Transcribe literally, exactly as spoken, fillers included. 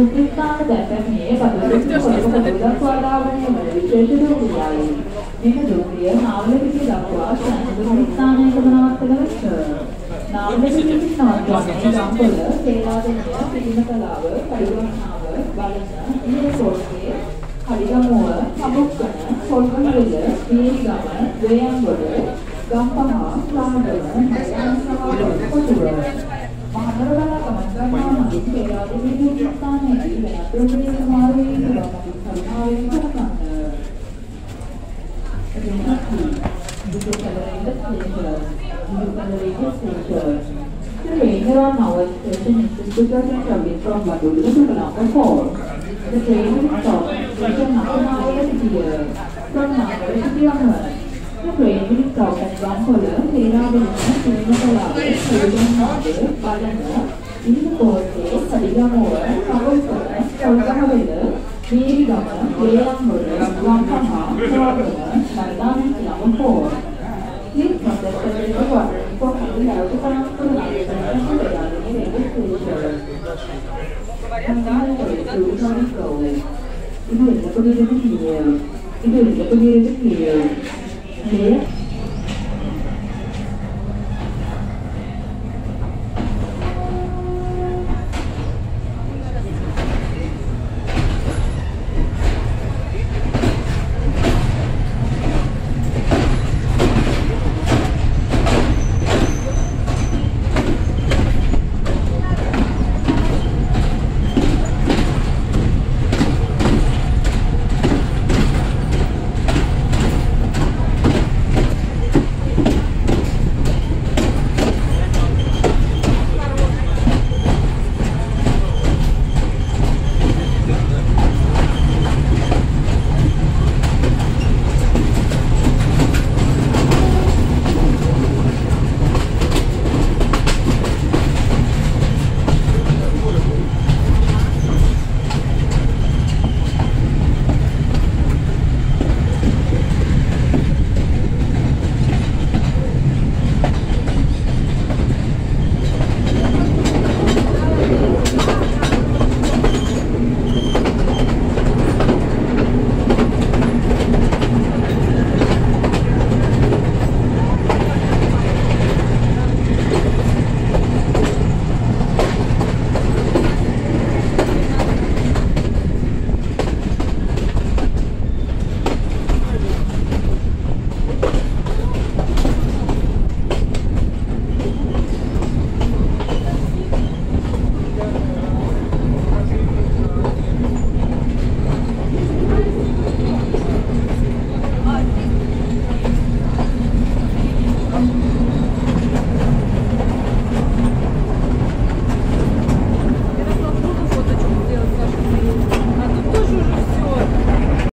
duplicatea femeie va duce cu o căpătătură cu adavăne mărăvicește de uviai. Mică ducrie, naule pici dacoa, și anșe duplicatea în căpănavată găvășă. Naule pici naule, exampulă, tela de nea, primă talavă, pariură navă, balână, mire forte, hariga moă, abucănă, folcănă vâlă, miei gamă, veiam vălă, gampaha, laadălă, măian sahavă, pătură. Maharala Kamakana is the Yadu Tan and the appropriate Mari the The train will stop at one color, Tera Vilna, Srinakala, Srijan Nadu, Balana, Innakorte, Sadigamoa, Kavakana, Kaukahavela, Nirigama, Veyamura, Vankama, Kavakana, Sardana, Yamapur. Please note that the river water for coming out of the light and the Yadu in every future. And now the two turn slowly. It will be a good year. It will be a good year. Yeah.